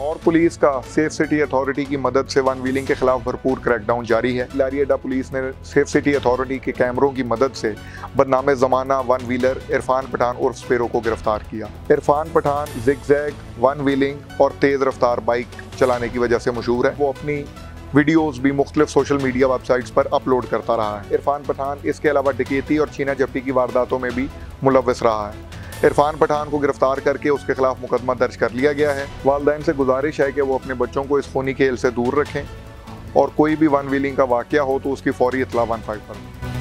Lahore police का safe city authority की मदद से वन व्हीलिंग के खिलाफ भरपूर क्रैकडाउन जारी है। लारी अड्डा पुलिस ने सेफ सिटी अथॉरिटी के कैमरों की मदद से बदनाम जमाना वन व्हीलर इरफान पठान उर्फ सफीरो को गिरफ्तार किया। Irfan Pathan zigzag, one wheeling और तेज रफ्तार बाइक चलाने की वजह से मशहूर है। वो अपनी वीडियोस भी मुख्तलिफ सोशल मीडिया वेबसाइट्स पर अपलोड करता रहा है। इरफान पठान इसके अलावा डकैती और छीना झपटी की वारदातों में भी मुलव्वस रहा है। इरफान पठान को गिरफ्तार करके उसके खिलाफ मुकदमा दर्ज कर लिया गया है। वालदैन से गुजारिश है कि वो अपने बच्चों को इस खूनी खेल से दूर रखें और कोई भी वन व्हीलिंग का वाकया हो तो उसकी फौरी इतला 15 पर।